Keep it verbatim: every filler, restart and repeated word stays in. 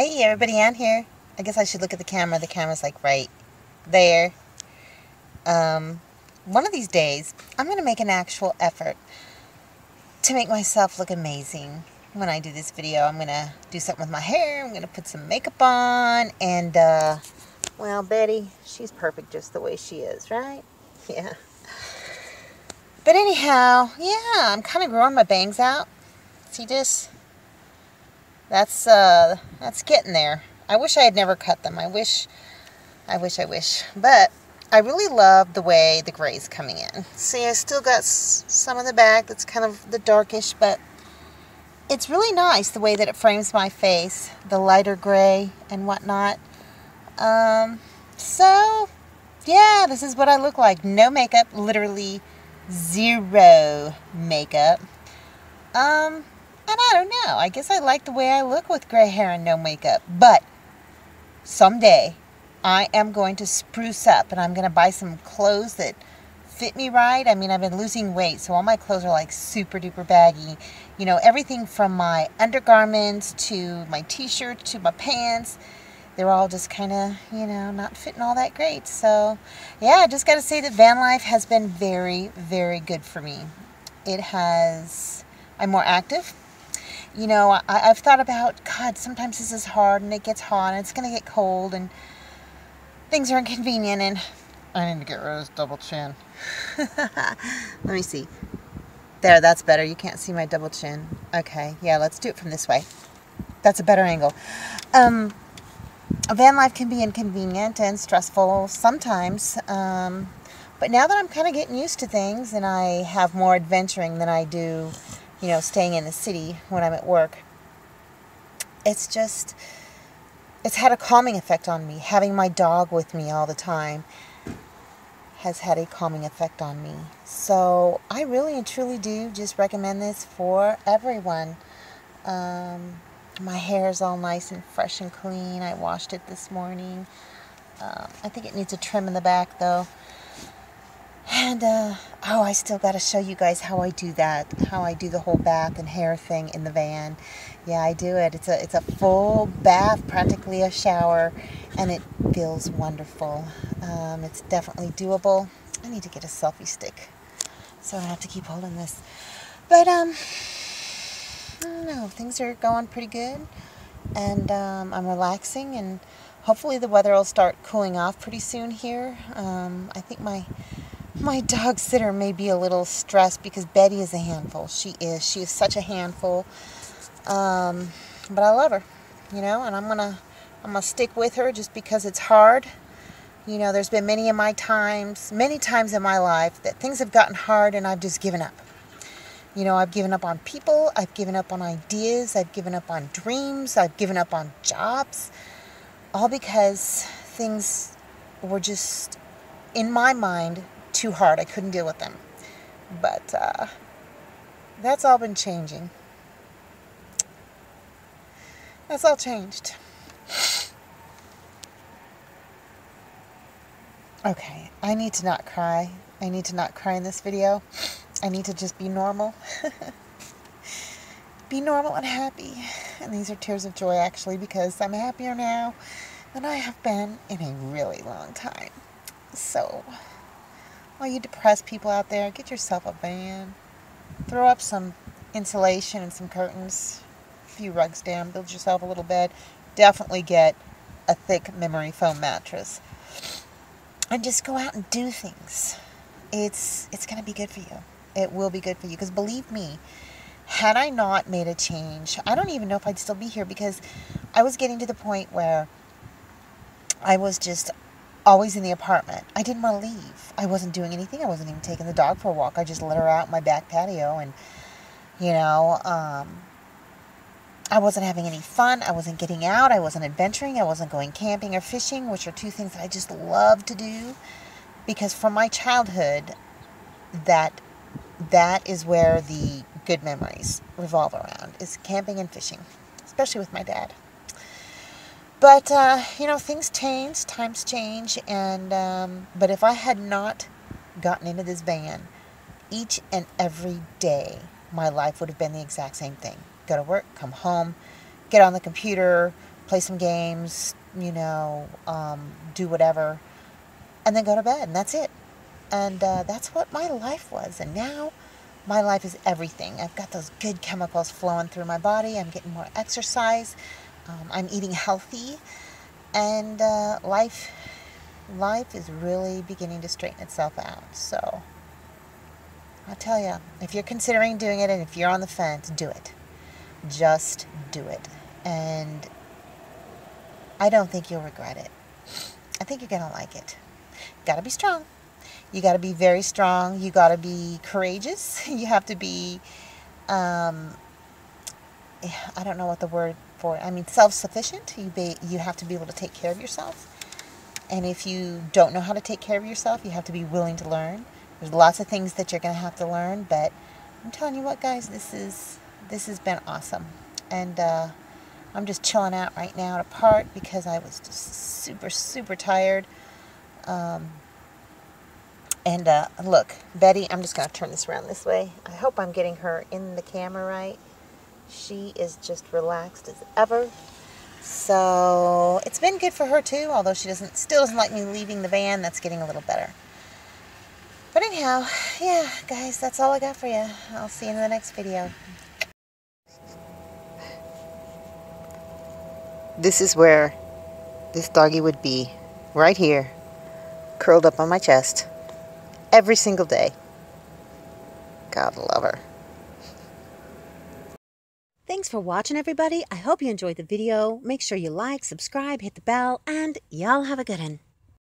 Hey everybody out here. I guess I should look at the camera. The camera's like right there. Um, one of these days, I'm going to make an actual effort to make myself look amazing. When I do this video, I'm going to do something with my hair. I'm going to put some makeup on. And, uh, well, Betty, she's perfect just the way she is, right? Yeah. But anyhow, yeah, I'm kind of growing my bangs out. See this? That's, uh, that's getting there. I wish I had never cut them. I wish, I wish, I wish. But I really love the way the gray's coming in. See, I still got s some of the back that's kind of the darkish, but it's really nice the way that it frames my face, the lighter gray and whatnot. Um, so, yeah, this is what I look like. No makeup, literally zero makeup. Um... And I don't know. I guess I like the way I look with gray hair and no makeup. But someday I am going to spruce up and I'm going to buy some clothes that fit me right. I mean, I've been losing weight, so all my clothes are like super duper baggy. You know, everything from my undergarments to my t-shirt to my pants, they're all just kind of, you know, not fitting all that great. So, yeah, I just got to say that van life has been very, very good for me. It has, I'm more active. You know, I, I've thought about, God, sometimes this is hard and it gets hot and it's going to get cold and things are inconvenient and I need to get rid of this double chin. Let me see. There, that's better. You can't see my double chin. Okay, yeah, let's do it from this way. That's a better angle. Um, van life can be inconvenient and stressful sometimes, um, but now that I'm kind of getting used to things and I have more adventuring than I do, you know, staying in the city when I'm at work, it's just, it's had a calming effect on me. Having my dog with me all the time has had a calming effect on me. So I really and truly do just recommend this for everyone. Um, my hair is all nice and fresh and clean. I washed it this morning. Um, I think it needs a trim in the back though. And, uh, oh, I still got to show you guys how I do that, how I do the whole bath and hair thing in the van. Yeah, I do it. It's a, it's a full bath, practically a shower, and it feels wonderful. Um, it's definitely doable. I need to get a selfie stick so I don't have to keep holding this. But, um, I don't know. Things are going pretty good, and um, I'm relaxing, and hopefully the weather will start cooling off pretty soon here. Um, I think my... My dog sitter may be a little stressed because Betty is a handful. She is. She is such a handful. Um, but I love her, you know, and I'm gonna, I'm gonna stick with her just because it's hard. You know, there's been many of my times, many times in my life that things have gotten hard and I've just given up. You know, I've given up on people. I've given up on ideas. I've given up on dreams. I've given up on jobs. All because things were just, in my mind, too hard. I couldn't deal with them. But uh, that's all been changing. That's all changed. Okay, I need to not cry. I need to not cry in this video. I need to just be normal. Be normal and happy. And these are tears of joy actually, because I'm happier now than I have been in a really long time. So, all you depressed people out there, get yourself a van. Throw up some insulation and some curtains. A few rugs down. Build yourself a little bed. Definitely get a thick memory foam mattress. And just go out and do things. It's, it's going to be good for you. It will be good for you. Because believe me, had I not made a change, I don't even know if I'd still be here. Because I was getting to the point where I was just always in the apartment. I didn't want to leave. I wasn't doing anything. I wasn't even taking the dog for a walk. I just let her out in my back patio and, you know, um, I wasn't having any fun. I wasn't getting out. I wasn't adventuring. I wasn't going camping or fishing, which are two things that I just love to do, because from my childhood, that that is where the good memories revolve around, is camping and fishing, especially with my dad. But, uh, you know, things change, times change, and, um, but if I had not gotten into this van, each and every day, my life would have been the exact same thing. Go to work, come home, get on the computer, play some games, you know, um, do whatever, and then go to bed, and that's it. And uh, that's what my life was, and now my life is everything. I've got those good chemicals flowing through my body. I'm getting more exercise. Um, I'm eating healthy, and uh, life, life is really beginning to straighten itself out. So I'll tell you, if you're considering doing it and if you're on the fence, do it. Just do it. And I don't think you'll regret it. I think you're going to like it. Got to be strong. You got to be very strong. You got to be courageous. You have to be, um, I don't know what the word for it. I mean, self-sufficient. You be, you have to be able to take care of yourself. And if you don't know how to take care of yourself, you have to be willing to learn. There's lots of things that you're going to have to learn, but I'm telling you what, guys, this is this has been awesome. And uh, I'm just chilling out right now at a park because I was just super, super tired. Um, and uh, look, Betty, I'm just going to turn this around this way. I hope I'm getting her in the camera right. She is just relaxed as ever. So it's been good for her too, although she doesn't still doesn't like me leaving the van. That's getting a little better. But anyhow, yeah, guys, that's all I got for you. I'll see you in the next video. This is where this doggy would be, right here, curled up on my chest, every single day. God love her. Thanks for watching, everybody. I hope you enjoyed the video. Make sure you like, subscribe, hit the bell, and y'all have a good one.